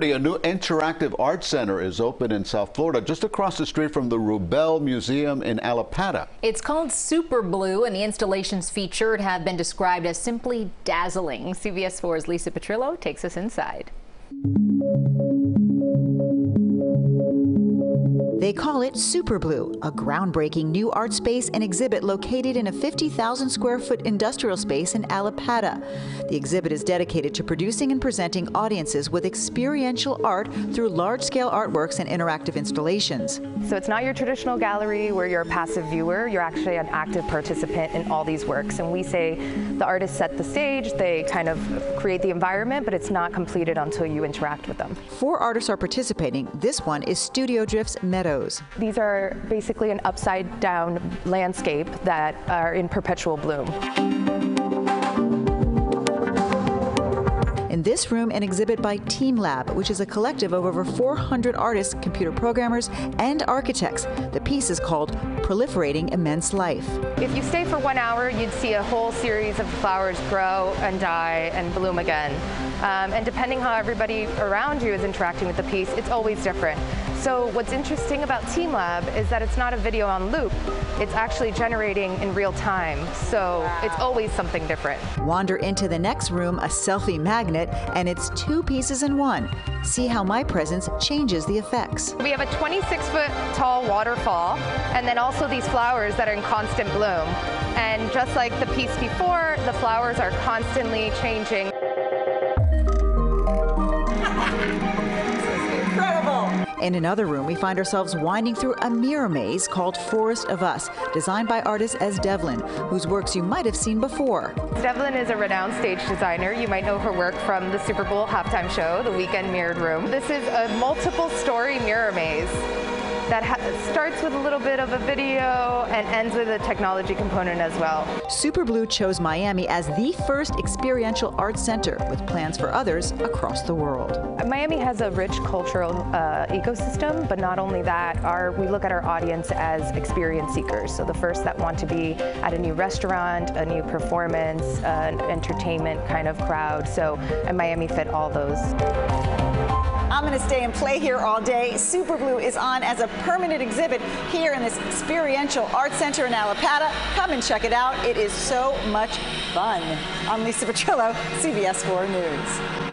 A new interactive art center is open in South Florida, just across the street from the Rubell Museum in Allapattah. It's called Superblue, and the installations featured have been described as simply dazzling. CBS 4's Lisa Petrillo takes us inside. They call it Superblue, a groundbreaking new art space and exhibit located in a 50,000 square foot industrial space in Allapattah. The exhibit is dedicated to producing and presenting audiences with experiential art through large-scale artworks and interactive installations. So it's not your traditional gallery where you're a passive viewer, you're actually an active participant in all these works. And we say the artists set the stage, they kind of create the environment, but it's not completed until you interact with them. 4 artists are participating. This one is Studio Drift's Meadow. These are basically an upside-down landscape that are in perpetual bloom. In this room, an exhibit by TeamLab, which is a collective of over 400 artists, computer programmers, and architects. The piece is called Proliferating Immense Life. If you stay for 1 hour, you'd see a whole series of flowers grow and die and bloom again. And depending how everybody around you is interacting with the piece, it's always different. So what's interesting about TeamLab is that it's not a video on loop. It's actually generating in real time. So It's always something different. Wander into the next room, a selfie magnet, and it's 2 pieces in one. See how my presence changes the effects. We have a 26-foot tall waterfall, and then also these flowers that are in constant bloom. And just like the piece before, the flowers are constantly changing. In another room, we find ourselves winding through a mirror maze called Forest of Us, designed by artist Es Devlin, whose works you might have seen before. Devlin is a renowned stage designer. You might know her work from the Super Bowl halftime show, the Weekend Mirrored Room. This is a multiple-story mirror maze that starts with a little bit of a video and ends with a technology component as well. Superblue chose Miami as the first experiential art center, with plans for others across the world. Miami has a rich cultural ecosystem, but not only that, we look at our audience as experience seekers. So the first that want to be at a new restaurant, a new performance, an entertainment kind of crowd. So and Miami fit all those. I'm going to stay and play here all day. Superblue is on as a permanent exhibit here in this experiential art center in Allapattah. Come and check it out. It is so much fun. I'm Lisa Petrillo, CBS 4 News.